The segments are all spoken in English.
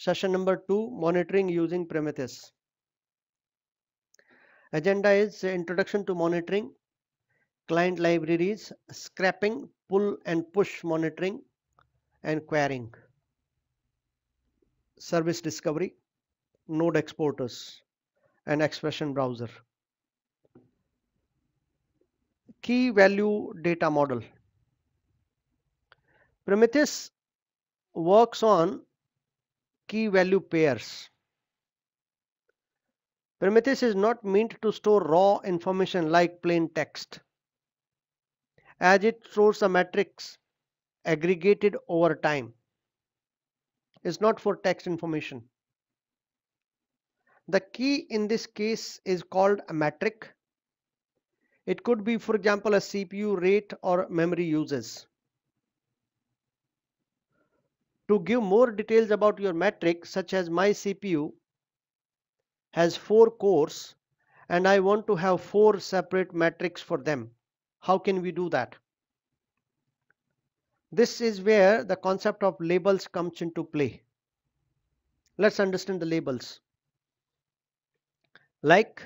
Session number 2, monitoring using Prometheus. Agenda is introduction to monitoring, client libraries, scrapping, pull and push monitoring, and querying. Service discovery, Node Exporters, and Expression Browser. Key value data model. Prometheus works on key value pairs. Prometheus is not meant to store raw information like plain text, as it stores a matrix aggregated over time. It's not for text information. The key in this case is called a metric. It could be, for example, a CPU rate or memory uses. To give more details about your metric, such as my CPU has 4 cores and I want to have 4 separate metrics for them. How can we do that? This is where the concept of labels comes into play. Let's understand the labels. Like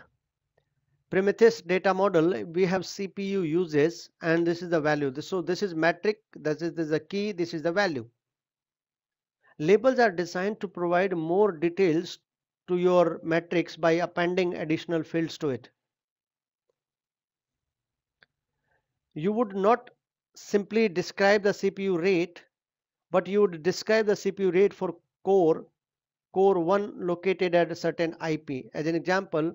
Prometheus data model, we have CPU uses, and this is the value. So this is metric, this is the key, this is the value. Labels are designed to provide more details to your metrics by appending additional fields to it. You would not simply describe the CPU rate, but you would describe the CPU rate for core 1 located at a certain IP. As an example,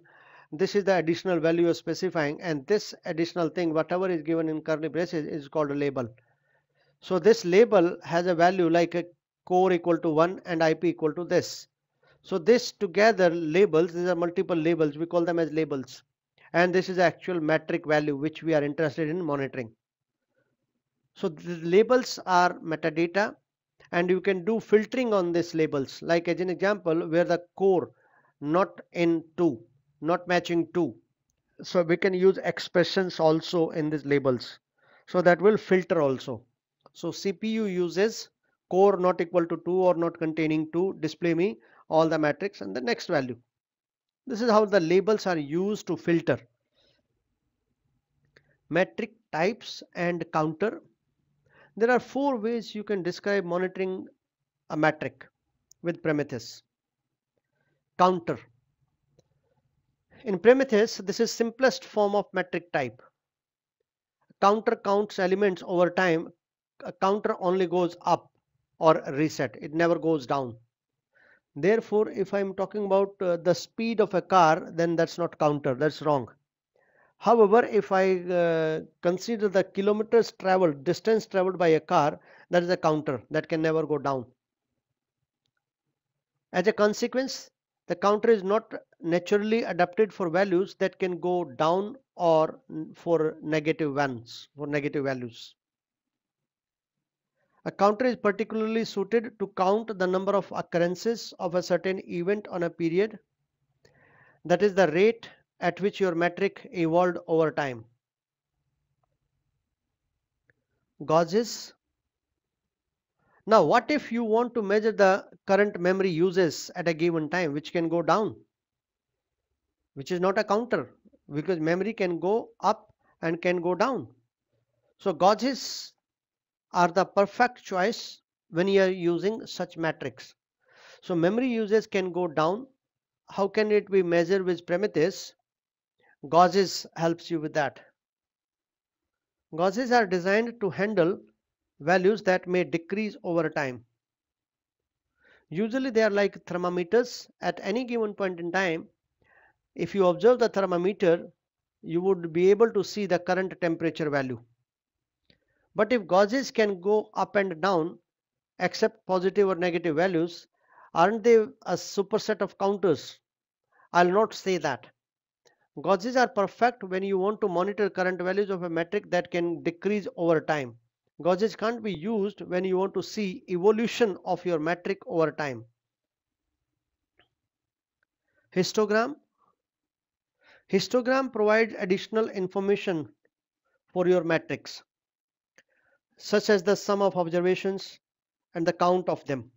this is the additional value you're specifying, and this additional thing, whatever is given in curly braces, is called a label. So this label has a value like a core equal to 1 and IP equal to this. So this together labels, these are multiple labels, we call them as labels. And this is the actual metric value which we are interested in monitoring. So the labels are metadata, and you can do filtering on these labels. Like as an example, where the core not in 2, not matching 2. So we can use expressions also in these labels. So that will filter also. So CPU uses core not equal to 2 or not containing 2, display me all the metrics and the next value. This is how the labels are used to filter. Metric types and counter. There are 4 ways you can describe monitoring a metric with Prometheus. Counter. In Prometheus, this is simplest form of metric type. Counter counts elements over time. A counter only goes up or reset. It never goes down. Therefore, if I'm talking about the speed of a car, then that's not counter, that's wrong. However, if I consider the kilometers traveled, distance traveled by a car, that is a counter that can never go down. As a consequence, the counter is not naturally adapted for values that can go down or for negative ones, for negative values. A counter is particularly suited to count the number of occurrences of a certain event on a period. That is the rate at which your metric evolved over time. Gauges. Now, what if you want to measure the current memory uses at a given time, which can go down, which is not a counter, because memory can go up and can go down. So gauges are the perfect choice when you are using such metrics. So memory uses can go down. How can it be measured with Prometheus? Gauges helps you with that. Gauges are designed to handle values that may decrease over time. Usually they are like thermometers. At any given point in time, if you observe the thermometer, you would be able to see the current temperature value. But if gauges can go up and down, accept positive or negative values, aren't they a superset of counters? I'll not say that. Gauges are perfect when you want to monitor current values of a metric that can decrease over time. Gauges can't be used when you want to see evolution of your metric over time. Histogram. Histogram provides additional information for your metrics, such as the sum of observations and the count of them.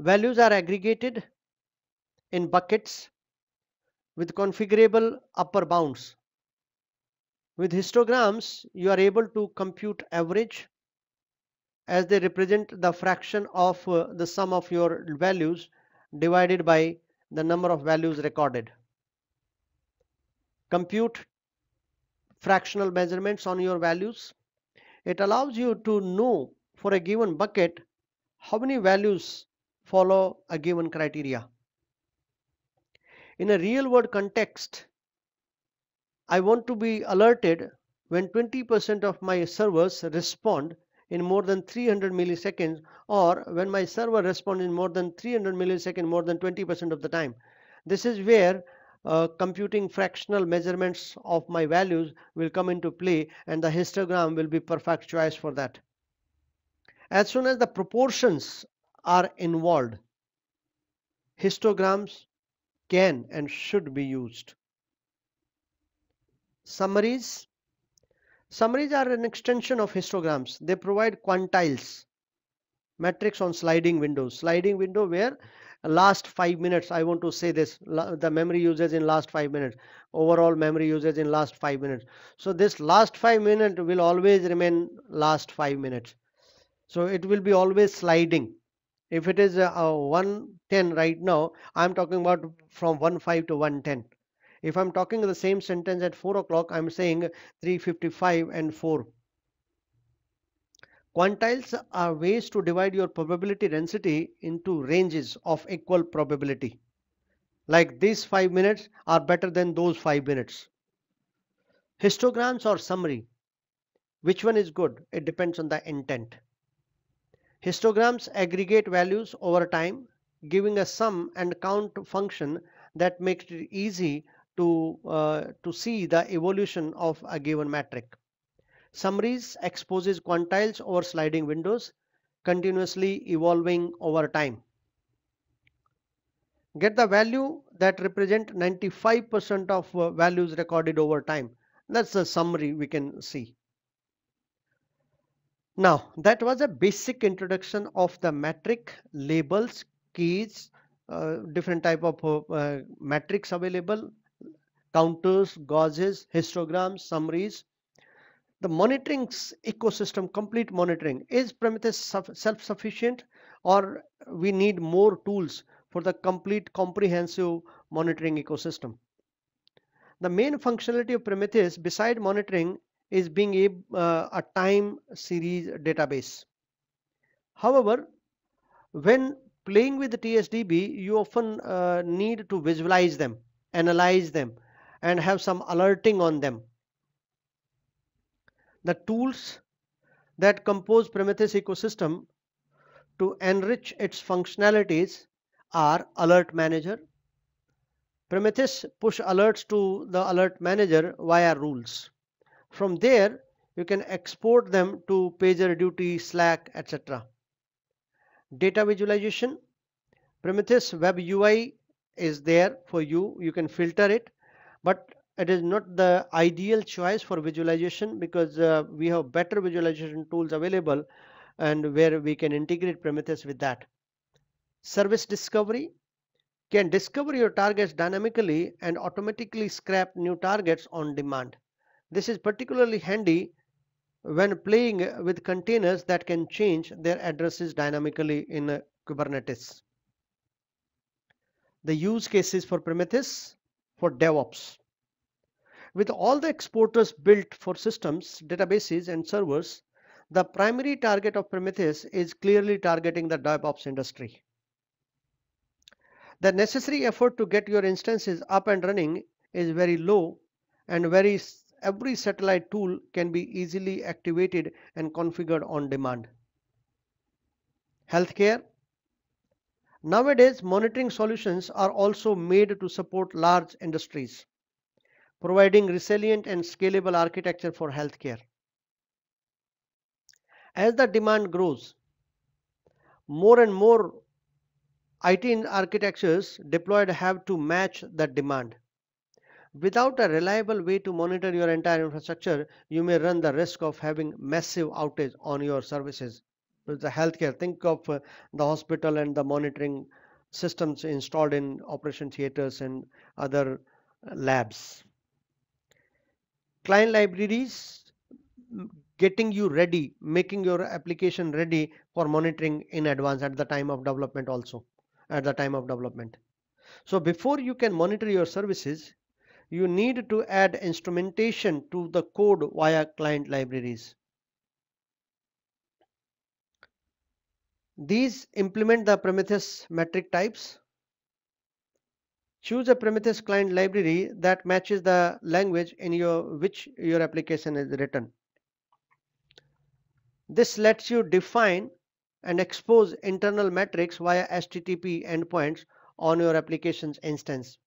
Values are aggregated in buckets with configurable upper bounds. With histograms, you are able to compute average, as they represent the fraction of the sum of your values divided by the number of values recorded. Compute fractional measurements on your values. It allows you to know for a given bucket how many values follow a given criteria. In a real-world context, I want to be alerted when 20% of my servers respond in more than 300 milliseconds, or when my server responds in more than 300 milliseconds more than 20% of the time. This is where computing fractional measurements of my values will come into play, and the histogram will be perfect choice for that. As soon as the proportions are involved, histograms can and should be used. Summaries. Summaries are an extension of histograms. They provide quantiles, metrics on sliding windows. Sliding window where last 5 minutes, I want to say this, the memory usage in last 5 minutes, overall memory usage in last 5 minutes. So this last 5 minutes will always remain last 5 minutes. So it will be always sliding. If it is 110 right now, I'm talking about from 15 to 110. If I'm talking the same sentence at 4 o'clock, I'm saying 3:55 and 4. Quantiles are ways to divide your probability density into ranges of equal probability. Like these 5 minutes are better than those 5 minutes. Histograms or summary. Which one is good? It depends on the intent. Histograms aggregate values over time, giving a sum and count function that makes it easy to see the evolution of a given metric. Summaries exposes quantiles over sliding windows, continuously evolving over time. Get the value that represent 95% of values recorded over time. That's the summary we can see. Now, that was a basic introduction of the metric, labels, keys, different type of metrics available, counters, gauges, histograms, summaries. The monitoring ecosystem, complete monitoring. Is Prometheus self-sufficient, or we need more tools for the complete comprehensive monitoring ecosystem? The main functionality of Prometheus beside monitoring is being a time series database. However, when playing with the TSDB, you often need to visualize them, analyze them, and have some alerting on them. The tools that compose Prometheus ecosystem to enrich its functionalities are AlertManager. Prometheus push alerts to the AlertManager via rules. From there, you can export them to PagerDuty, Slack, etc. Data visualization. Prometheus web UI is there for you. You can filter it, but it is not the ideal choice for visualization, because we have better visualization tools available, and where we can integrate Prometheus with that. Service discovery can discover your targets dynamically and automatically scrap new targets on demand. This is particularly handy when playing with containers that can change their addresses dynamically in Kubernetes. The use cases for Prometheus for DevOps. With all the exporters built for systems, databases, and servers, the primary target of Prometheus is clearly targeting the DevOps industry. The necessary effort to get your instances up and running is very low, and every satellite tool can be easily activated and configured on demand. Healthcare. Nowadays, monitoring solutions are also made to support large industries, providing resilient and scalable architecture for healthcare. As the demand grows, more and more IT architectures deployed have to match that demand. Without a reliable way to monitor your entire infrastructure, you may run the risk of having massive outage on your services the healthcare. Think of the hospital and the monitoring systems installed in operation theaters and other labs. Client libraries, getting you ready, making your application ready for monitoring in advance at the time of development also, at the time of development. So before you can monitor your services, you need to add instrumentation to the code via client libraries. These implement the Prometheus metric types. Choose a Prometheus client library that matches the language in which your application is written. This lets you define and expose internal metrics via HTTP endpoints on your application's instance.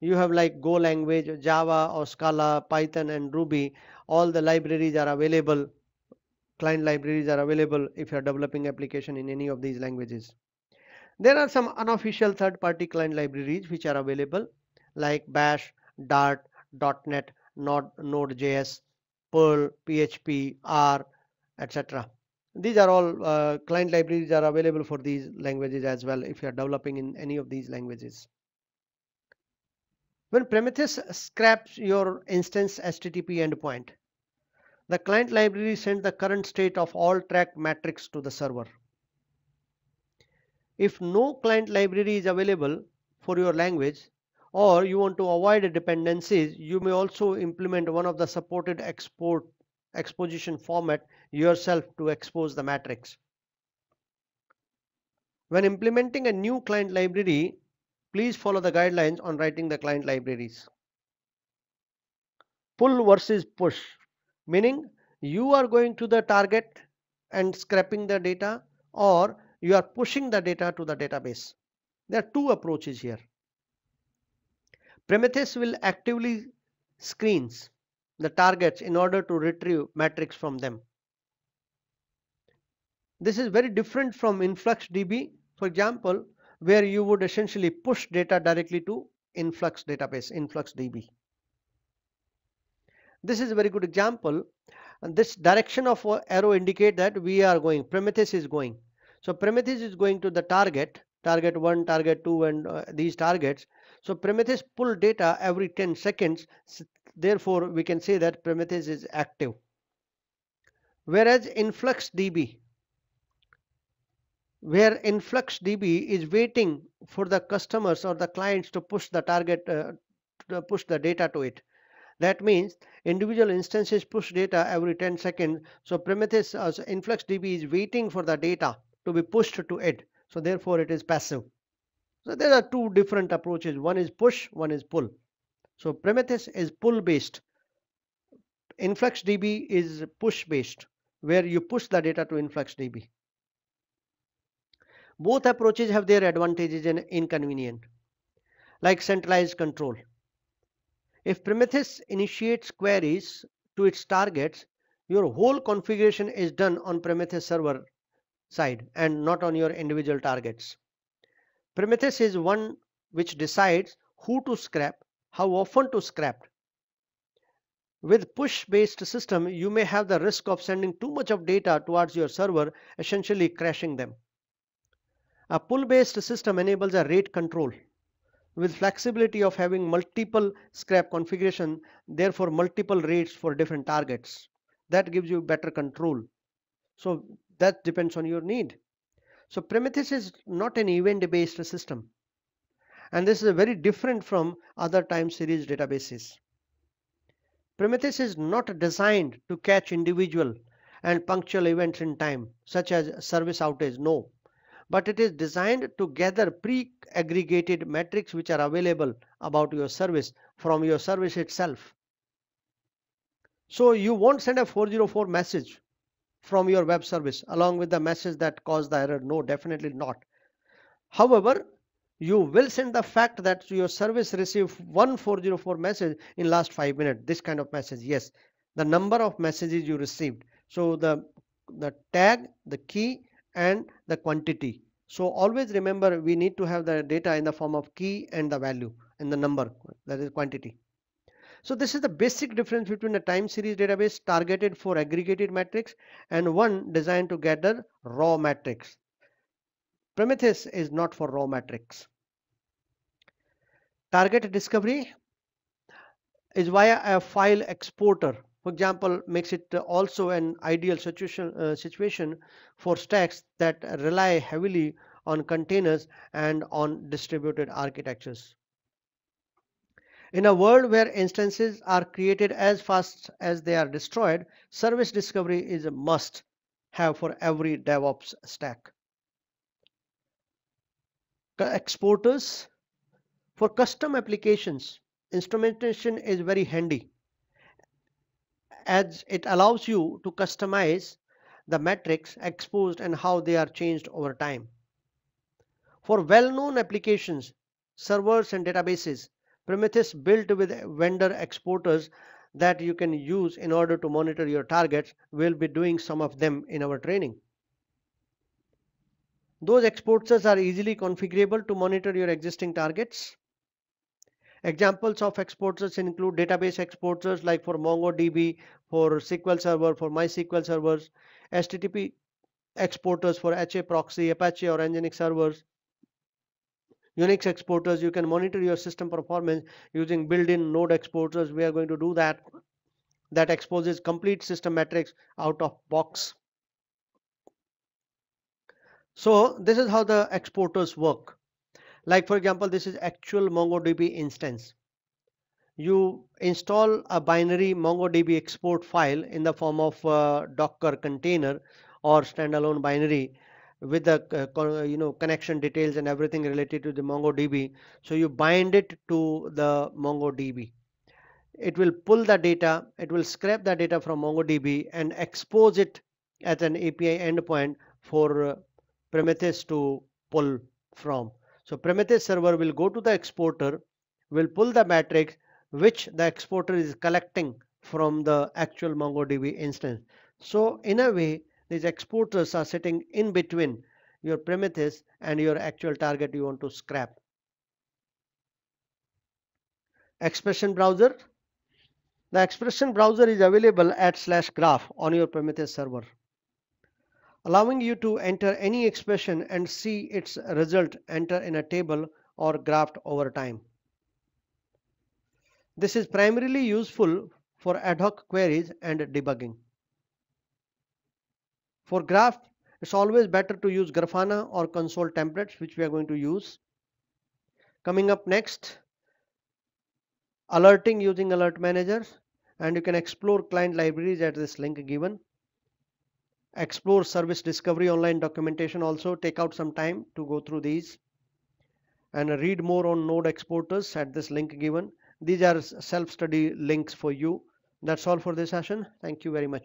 You have like Go language, Java or Scala, Python and Ruby. All the libraries are available. Client libraries are available if you are developing application in any of these languages. There are some unofficial third-party client libraries which are available like Bash, Dart, .NET, Node.js, Perl, PHP, R, etc. These are all client libraries are available for these languages as well if you are developing in any of these languages. When Prometheus scraps your instance HTTP endpoint, the client library sends the current state of all tracked metrics to the server. If no client library is available for your language or you want to avoid dependencies, you may also implement one of the supported exposition format yourself to expose the metrics. When implementing a new client library, please follow the guidelines on writing the client libraries. Pull versus push, meaning you are going to the target and scraping the data, or you are pushing the data to the database. There are two approaches here. Prometheus will actively screens the targets in order to retrieve metrics from them. This is very different from InfluxDB, for example, where you would essentially push data directly to Influx database, InfluxDB. This is a very good example, and this direction of arrow indicate that we are going, Prometheus is going. So Prometheus is going to the target 1, target 2 and these targets. So Prometheus pull data every 10 seconds. Therefore, we can say that Prometheus is active. Whereas InfluxDB, where InfluxDB is waiting for the customers or the clients to push the target, to push the data to it. That means individual instances push data every 10 seconds. So Prometheus, InfluxDB is waiting for the data to be pushed to it. So therefore it is passive. So there are two different approaches. One is push, one is pull. So Prometheus is pull based. InfluxDB is push based, where you push the data to InfluxDB. Both approaches have their advantages and inconvenience, like centralized control. If Prometheus initiates queries to its targets, your whole configuration is done on Prometheus server side and not on your individual targets. Prometheus is one which decides who to scrap, how often to scrap. With push-based system, you may have the risk of sending too much of data towards your server, essentially crashing them. A pull-based system enables a rate control with flexibility of having multiple scrap configuration, therefore multiple rates for different targets. That gives you better control. So that depends on your need. So Prometheus is not an event-based system. And this is very different from other time series databases. Prometheus is not designed to catch individual and punctual events in time, such as service outage, no. But it is designed to gather pre-aggregated metrics which are available about your service from your service itself. So you won't send a 404 message from your web service along with the message that caused the error. No, definitely not. However, you will send the fact that your service received one 404 message in last 5 minutes. This kind of message, yes. The number of messages you received. So the tag, the key, and the quantity. So always remember, we need to have the data in the form of key and the value and the number, that is quantity. So this is the basic difference between a time series database targeted for aggregated metrics and one designed to gather raw metrics. Prometheus is not for raw metrics. Target discovery is via a file exporter, for example, makes it also an ideal situation for stacks that rely heavily on containers and on distributed architectures. In a world where instances are created as fast as they are destroyed, service discovery is a must have for every DevOps stack. Exporters for custom applications, instrumentation is very handy, as it allows you to customize the metrics exposed and how they are changed over time. For well-known applications, servers and databases, Prometheus built with vendor exporters that you can use in order to monitor your targets. We'll be doing some of them in our training. Those exporters are easily configurable to monitor your existing targets. Examples of exporters include database exporters like for MongoDB, for SQL Server, for MySQL servers, HTTP exporters for HAProxy, Apache or Nginx servers, Unix exporters. You can monitor your system performance using built-in node exporters. We are going to do that. That exposes complete system metrics out of box. So this is how the exporters work. Like for example, this is actual MongoDB instance. You install a binary MongoDB export file in the form of a Docker container or standalone binary with the connection details and everything related to the MongoDB. So you bind it to the MongoDB. It will pull the data, it will scrape the data from MongoDB and expose it at an API endpoint for Prometheus to pull from. So Prometheus server will go to the exporter, will pull the metrics which the exporter is collecting from the actual MongoDB instance. So in a way, these exporters are sitting in between your Prometheus and your actual target you want to scrap. Expression browser. The expression browser is available at /graph on your Prometheus server, allowing you to enter any expression and see its result enter in a table or graph over time. This is primarily useful for ad hoc queries and debugging. For graph, it's always better to use Grafana or console templates, which we are going to use. Coming up next, alerting using AlertManager, and you can explore client libraries at this link given. Explore service discovery online documentation also. Take out some time to go through these and read more on node exporters at this link given. These are self-study links for you. That's all for this session. Thank you very much.